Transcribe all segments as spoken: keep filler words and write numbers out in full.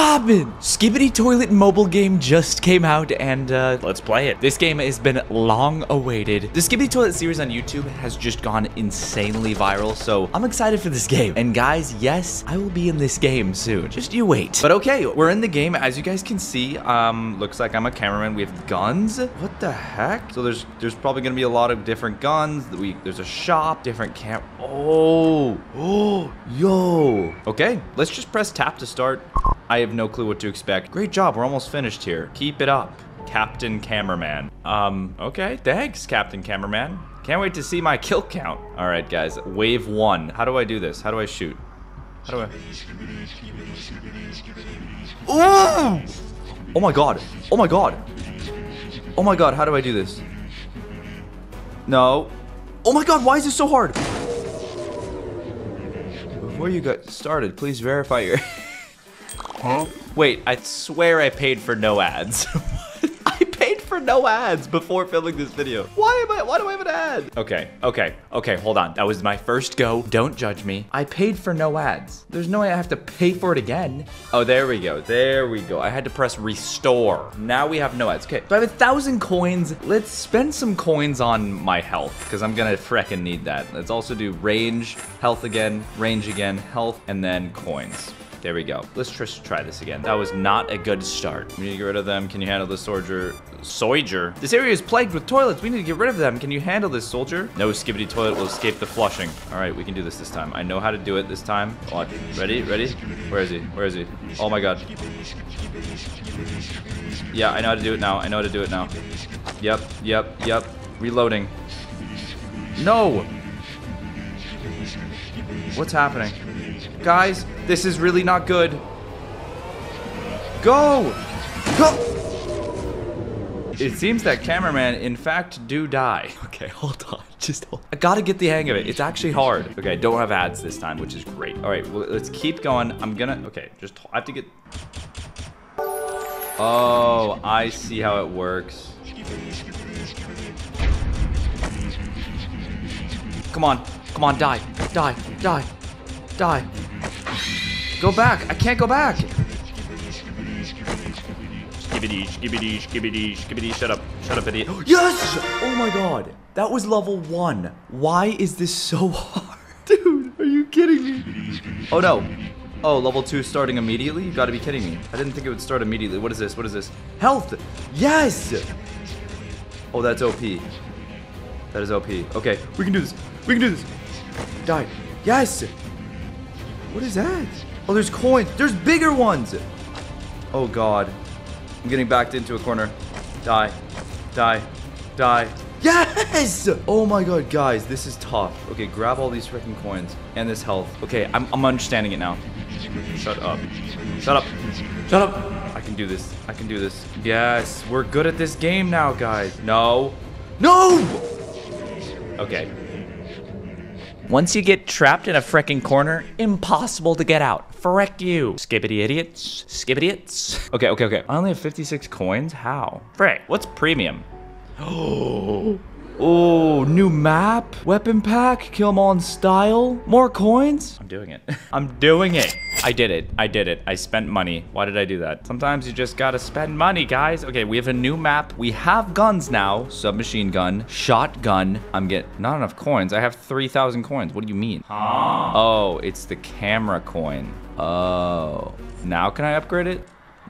Robin! Skibidi Toilet mobile game just came out, and uh, let's play it. This game has been long awaited. The Skibidi Toilet series on YouTube has just gone insanely viral, so I'm excited for this game. And guys, yes, I will be in this game soon. Just you wait. But okay, we're in the game. As you guys can see, um, looks like I'm a cameraman. We have guns. What the heck? So there's there's probably gonna be a lot of different guns. We There's a shop, different camp. Oh, oh, yo. Okay, let's just press tap to start. I have no clue what to expect. Great job, we're almost finished here. Keep it up, Captain Cameraman. Um, okay, thanks, Captain Cameraman. Can't wait to see my kill count. All right, guys, wave one. How do I do this? How do I shoot? How do I? Oh! Oh my God, oh my God. Oh my God, how do I do this? No. Oh my God, why is this so hard? Before you got started, please verify your... Huh? Wait, I swear I paid for no ads. I paid for no ads before filming this video. Why am I, why do I have an ad? Okay, okay, okay, hold on. That was my first go. Don't judge me. I paid for no ads. There's no way I have to pay for it again. Oh, there we go, there we go. I had to press restore. Now we have no ads. Okay, so I have a thousand coins. Let's spend some coins on my health because I'm gonna frickin' need that. Let's also do range, health again, range again, health, and then coins. There we go. Let's just try this again. That was not a good start. We need to get rid of them. Can you handle this soldier? Soldier? This area is plagued with toilets. We need to get rid of them. Can you handle this soldier? No Skibidi toilet will escape the flushing. All right, we can do this this time. I know how to do it this time. Watch. Ready? Ready? Where is he? Where is he? Oh my God. Yeah, I know how to do it now. I know how to do it now. Yep, yep, yep. Reloading. No! What's happening? Guys, this is really not good. Go! Go! It seems that cameraman, in fact, do die. Okay, hold on. Just hold on. I gotta get the hang of it. It's actually hard. Okay, I don't have ads this time, which is great. All right, well, let's keep going. I'm gonna... Okay, just... I have to get... Oh, I see how it works. Come on. Come on, die. Die. Die. Die. Go back. I can't go back. Skibidi, skibidi, skibidi, skibidi. Shut up. Shut up, idiot. Yes! Oh my God. That was level one. Why is this so hard? Dude, are you kidding me? Oh no. Oh, level two starting immediately? You gotta be kidding me. I didn't think it would start immediately. What is this? What is this? Health. Yes! Oh, that's O P. That is O P. Okay, we can do this. We can do this. Die. Yes! What is that? Oh, there's coins. There's bigger ones. Oh, God. I'm getting backed into a corner. Die. Die. Die. Yes! Oh, my God, guys. This is tough. Okay, grab all these freaking coins and this health. Okay, I'm, I'm understanding it now. Shut up. Shut up. Shut up. I can do this. I can do this. Yes. We're good at this game now, guys. No. No! Okay. Once you get trapped in a frickin' corner, impossible to get out. Frick you. Skibidi idiots. Skibidiots. Okay, okay, okay. I only have fifty-six coins? How? Frick. What's premium? Oh. Oh, new map. Weapon pack. Kill 'em all in style. More coins. I'm doing it. I'm doing it. I did it. I did it. I spent money. Why did I do that? Sometimes you just gotta spend money, guys. Okay, we have a new map. We have guns now. Submachine gun. Shotgun. I'm getting not enough coins. I have three thousand coins. What do you mean? Huh? Oh, it's the camera coin. Oh. Now can I upgrade it?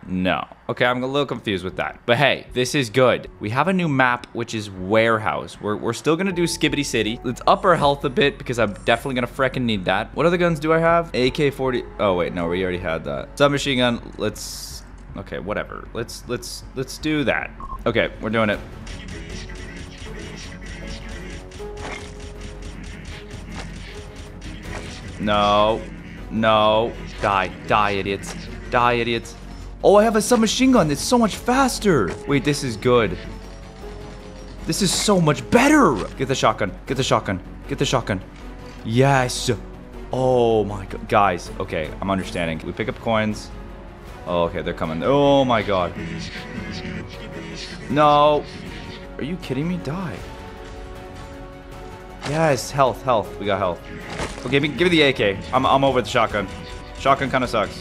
No. Okay, I'm a little confused with that. But hey, this is good. We have a new map, which is warehouse. We're, we're still gonna do Skibidi City. Let's up our health a bit because I'm definitely gonna frickin' need that. What other guns do I have? A K forty. Oh wait, no, we already had that. Submachine gun. Let's. Okay, whatever. Let's let's let's do that. Okay, we're doing it. No, no, die, die, idiots, die, idiots. Oh, I have a submachine gun. It's so much faster. Wait, this is good. This is so much better. Get the shotgun. Get the shotgun. Get the shotgun. Yes. Oh my God. Guys, okay, I'm understanding. We pick up coins. Oh, okay, they're coming. Oh my God. No. Are you kidding me? Die. Yes, health, health. We got health. Okay, give me, give me the A K. I'm, I'm over the shotgun. Shotgun kind of sucks.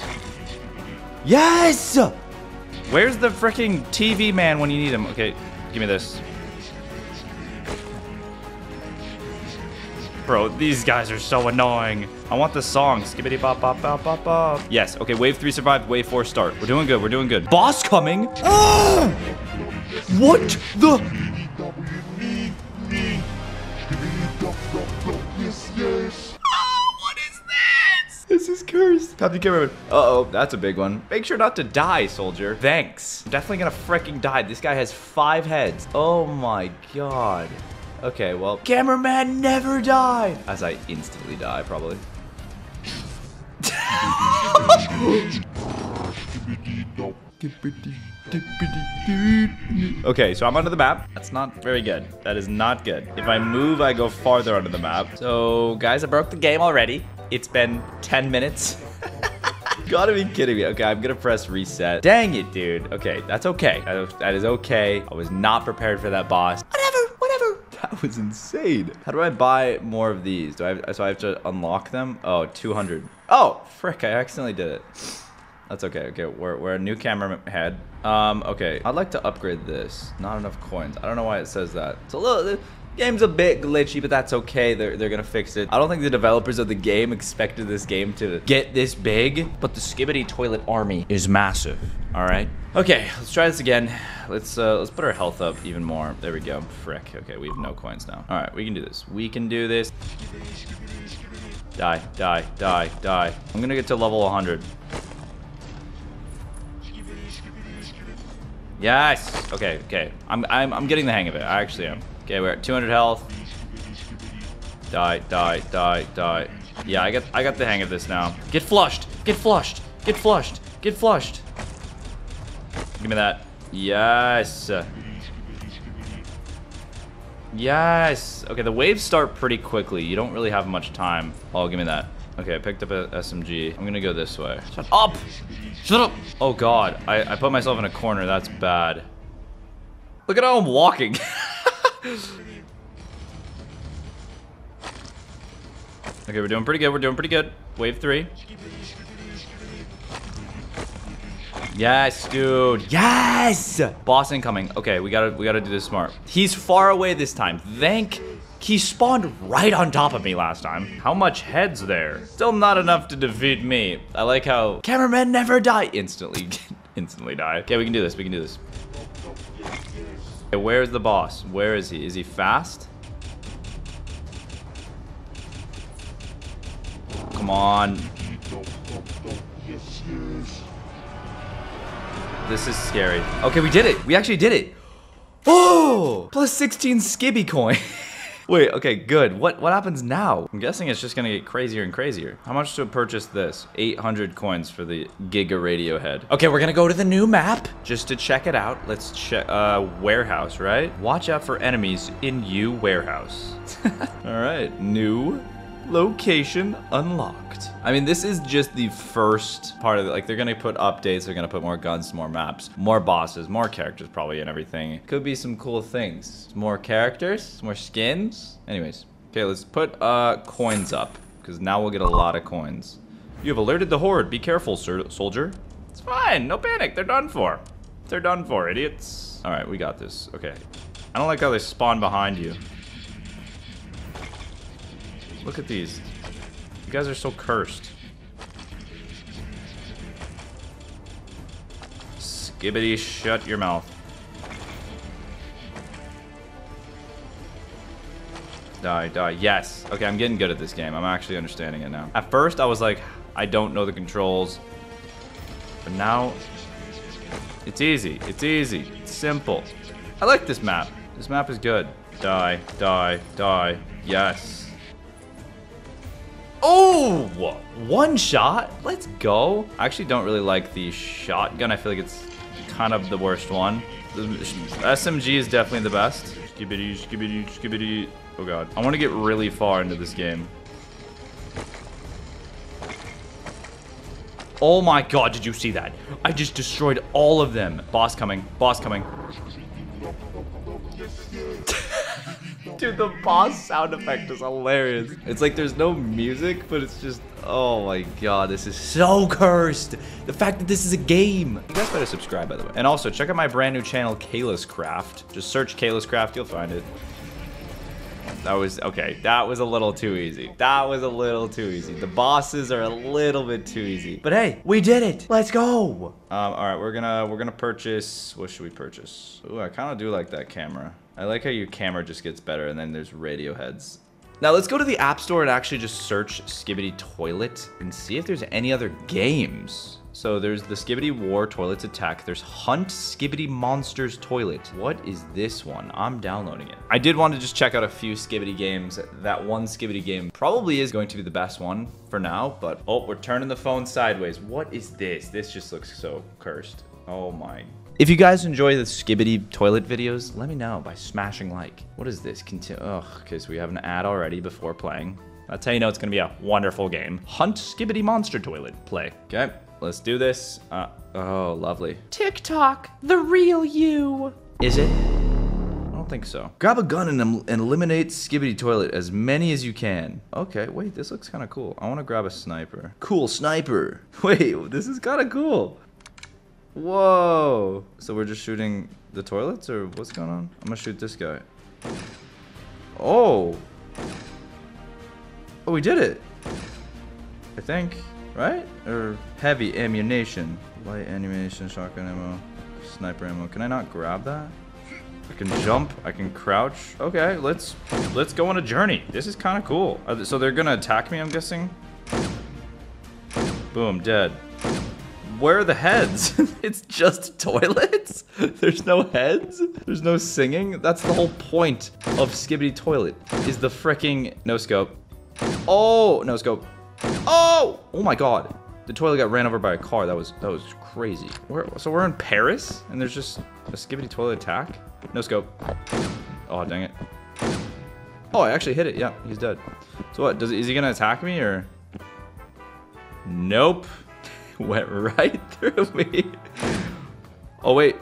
Yes! Where's the freaking T V man when you need him? Okay, give me this. Bro, these guys are so annoying. I want the song. Skibidi bop bop bop bop bop. Yes, okay, wave three survived, wave four start. We're doing good, we're doing good. Boss coming? Oh! What the? Oh, what is this? This is cursed. Time to get rid of it. Uh-oh, that's a big one. Make sure not to die, soldier. Thanks. I'm definitely gonna freaking die. This guy has five heads. Oh my god. Okay, well, cameraman never died. As I instantly die, probably. Okay, so I'm under the map. That's not very good. That is not good. If I move, I go farther under the map. So, guys, I broke the game already. It's been ten minutes. Gotta be kidding me. Okay, I'm gonna press reset. Dang it, dude. Okay, that's okay. That is okay. I was not prepared for that boss. That was insane. How do I buy more of these? Do I have, so I have to unlock them? Oh, two hundred. Oh, frick, I accidentally did it. That's okay, okay, we're, we're a new camera head. Um, okay, I'd like to upgrade this. Not enough coins. I don't know why it says that. It's a little, the game's a bit glitchy, but that's okay. They're, they're gonna fix it. I don't think the developers of the game expected this game to get this big, but the Skibidi Toilet Army is massive, all right? Okay, let's try this again. Let's uh, let's put our health up even more. There we go. Frick. Okay, we have no coins now. All right, we can do this. We can do this. Die, die, die, die. I'm gonna get to level one hundred. Yes. Okay, okay. I'm I'm I'm getting the hang of it. I actually am. Okay, we're at two hundred health. Die, die, die, die. Yeah, I got I got the hang of this now. Get flushed. Get flushed. Get flushed. Get flushed. Give me that. Yes. Yes. Okay, the waves start pretty quickly. You don't really have much time. Oh, give me that. Okay, I picked up a S M G. I'm gonna go this way. Shut up! Shut up! Oh god, I, I put myself in a corner. That's bad. Look at how I'm walking. Okay, we're doing pretty good. We're doing pretty good. Wave three. Yes, dude. Yes! Boss incoming. Okay, we gotta we gotta do this smart. He's far away this time. Thank he spawned right on top of me last time. How much heads there? Still not enough to defeat me. I like how cameramen never die. Instantly instantly die. Okay, we can do this, we can do this. Okay, where's the boss? Where is he? Is he fast? Come on. This is scary. Okay, we did it. We actually did it. Oh, plus sixteen Skibidi coin. Wait, okay, good. What what happens now? I'm guessing it's just gonna get crazier and crazier. How much to purchase this? eight hundred coins for the Giga Radiohead. Okay, we're gonna go to the new map just to check it out. Let's check, uh, warehouse, right? Watch out for enemies in you warehouse. All right, new location unlocked. I mean, this is just the first part of it. Like, they're gonna put updates, they're gonna put more guns, more maps, more bosses, more characters probably and everything. Could be some cool things. More characters, more skins. Anyways, okay, let's put uh, coins up because now we'll get a lot of coins. You have alerted the horde. Be careful, sir, soldier. It's fine, no panic, they're done for. They're done for, idiots. All right, we got this, okay. I don't like how they spawn behind you. Look at these. You guys are so cursed. Skibidi, shut your mouth. Die, die. Yes. Okay, I'm getting good at this game. I'm actually understanding it now. At first, I was like, I don't know the controls. But now, it's easy. It's easy. It's simple. I like this map. This map is good. Die, die, die. Yes. Oh, one shot. Let's go. I actually don't really like the shotgun. I feel like it's kind of the worst one. The S M G is definitely the best. Skibidi, skibidi, skibidi. Oh, God. I want to get really far into this game. Oh, my God. Did you see that? I just destroyed all of them. Boss coming. Boss coming. Dude, the boss sound effect is hilarious. It's like there's no music, but it's just, oh my god, this is so cursed. The fact that this is a game. You guys better subscribe, by the way. And also, check out my brand new channel, Caylus Craft. Just search Caylus Craft, you'll find it. That was, okay, that was a little too easy. That was a little too easy. The bosses are a little bit too easy. But hey, we did it. Let's go. Um, all right, we're gonna, we're gonna purchase, what should we purchase? Ooh, I kind of do like that camera. I like how your camera just gets better and then there's radio heads. Now let's go to the app store and actually just search Skibidi Toilet and see if there's any other games. So there's the Skibidi War Toilets Attack. There's Hunt Skibidi Monsters Toilet. What is this one? I'm downloading it. I did want to just check out a few Skibidi games. That one Skibidi game probably is going to be the best one for now, but oh, we're turning the phone sideways. What is this? This just looks so cursed. Oh my. If you guys enjoy the Skibidi toilet videos, let me know by smashing like. What is this? Continue. Ugh, because we have an ad already before playing. That's how you know it's going to be a wonderful game. Hunt Skibidi Monster Toilet. Play. Okay. Let's do this. Uh, oh, lovely. TikTok, the real you. Is it? I don't think so. Grab a gun and, um, and eliminate Skibidi Toilet as many as you can. Okay, wait, this looks kind of cool. I want to grab a sniper. Cool sniper. Wait, this is kind of cool. Whoa. So we're just shooting the toilets or what's going on? I'm gonna shoot this guy. Oh. Oh, we did it. I think. Right? Or heavy ammunition. Light ammunition, shotgun ammo, sniper ammo. Can I not grab that? I can jump, I can crouch. Okay, let's let's go on a journey. This is kind of cool. Are they, so they're gonna attack me, I'm guessing? Boom, dead. Where are the heads? It's just toilets? There's no heads? There's no singing? That's the whole point of Skibidi Toilet, is the fricking no scope. Oh, no scope. Oh! Oh my god. The toilet got ran over by a car. That was that was crazy. We're, so we're in Paris, and there's just a Skibidi toilet attack? No scope. Oh, dang it. Oh, I actually hit it. Yeah, he's dead. So what? Does, is he gonna attack me, or...? Nope. Went right through me. Oh, wait.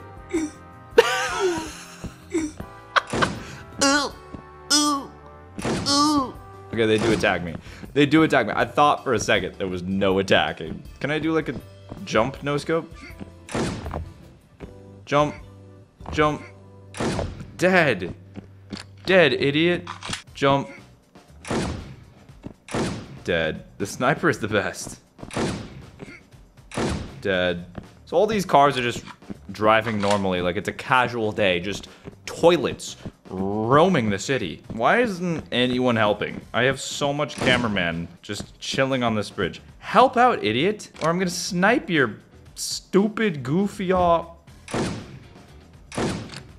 Okay, they do attack me. They do attack me. I thought for a second there was no attacking. Can I do like a jump no scope? Jump. Jump. Dead. Dead, idiot. Jump. Dead. The sniper is the best. Dead. So all these cars are just driving normally, like it's a casual day, just toilets roaming the city. Why isn't anyone helping? I have so much cameraman just chilling on this bridge. Help out, idiot, or I'm gonna snipe your stupid goofy off.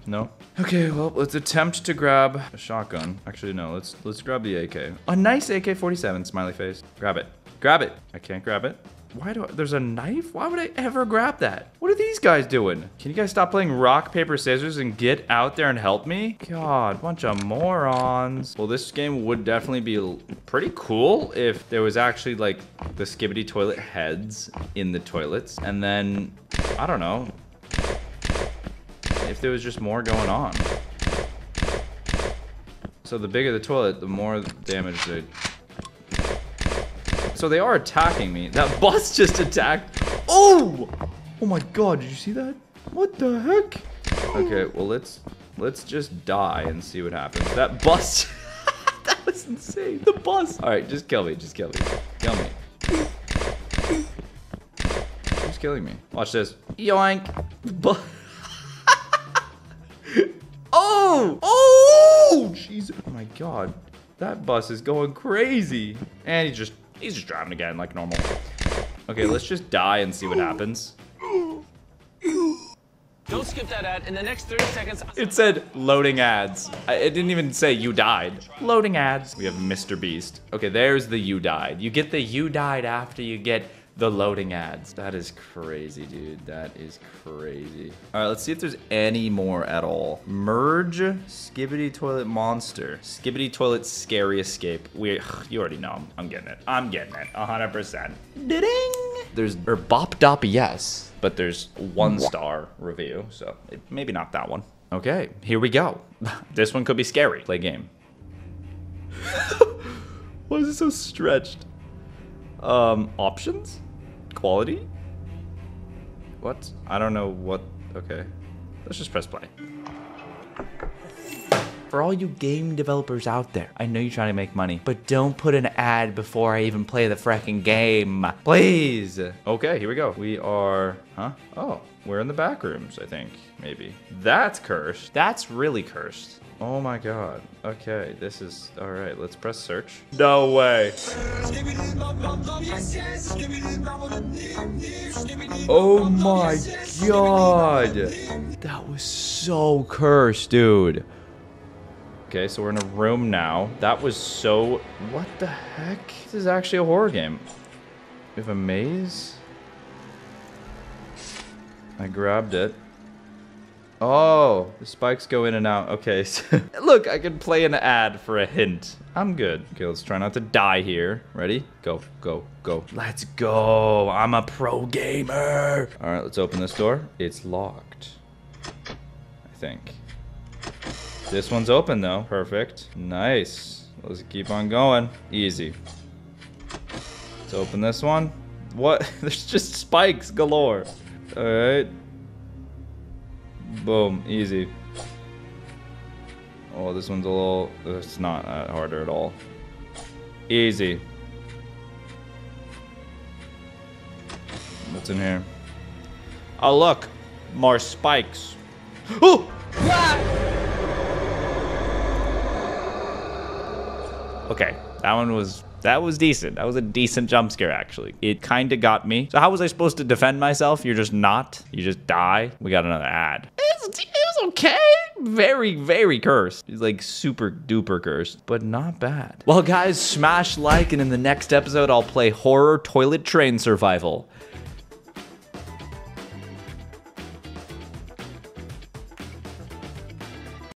No? Okay, well, let's attempt to grab a shotgun. Actually, no, let's let's grab the A K. A nice A K forty-seven, smiley face. Grab it. Grab it. I can't grab it. Why do I, there's a knife? Why would I ever grab that? What are these guys doing? Can you guys stop playing rock, paper, scissors and get out there and help me? God, bunch of morons. Well, this game would definitely be pretty cool if there was actually like the Skibidi toilet heads in the toilets. And then, I don't know, if there was just more going on. So the bigger the toilet, the more damage they... So they are attacking me. That bus just attacked. Oh! Oh my god, did you see that? What the heck? Okay, well let's let's just die and see what happens. That bus that was insane. The bus. Alright, just kill me, just kill me. Kill me. Who's killing me? Watch this. Yoink! The bus. Oh! Oh! Jesus. Oh my god. That bus is going crazy. And he just He's just driving again like normal. Okay, let's just die and see what happens. Don't skip that ad. In the next thirty seconds... It said loading ads. I, it didn't even say you died. Loading ads. We have Mister Beast. Okay, there's the you died. You get the you died after you get the loading ads. That is crazy, dude. That is crazy. All right, let's see if there's any more at all. Merge Skibidi Toilet Monster. Skibidi Toilet Scary Escape. We, ugh, you already know. I'm, I'm getting it. I'm getting it. one hundred percent. Da-ding! There's, or bop dop yes, but there's one star review, so it, maybe not that one. Okay, here we go. This one could be scary. Play game. Why is it so stretched? Um, options? Quality? What? I don't know what... Okay. Let's just press play. For all you game developers out there, I know you're trying to make money, but don't put an ad before I even play the frickin' game. Please! Okay, here we go. We are... Huh? Oh, we're in the back rooms, I think. Maybe. That's cursed. That's really cursed. Oh my god. Okay, this is... Alright, let's press search. No way! Oh my god! That was so cursed, dude. Okay, so we're in a room now. That was so... What the heck? This is actually a horror game. We have a maze. I grabbed it. Oh, the spikes go in and out. Okay, so... Look, I can play an ad for a hint. I'm good. Okay, let's try not to die here. Ready? Go, go, go. Let's go. I'm a pro gamer. All right, let's open this door. It's locked, I think. This one's open though. Perfect. Nice. Let's keep on going. Easy. Let's open this one. What? There's just spikes galore. All right. Boom. Easy. Oh, this one's a little... It's not that harder at all. Easy. What's in here? Oh, look. More spikes. Oh! Ah! Okay, that one was, that was decent. That was a decent jump scare, actually. It kind of got me. So how was I supposed to defend myself? You're just not. You just die. We got another ad. It was, it was okay. Very, very cursed. It's like super duper cursed, but not bad. Well, guys, smash like, and in the next episode, I'll play Horror Toilet Train Survival.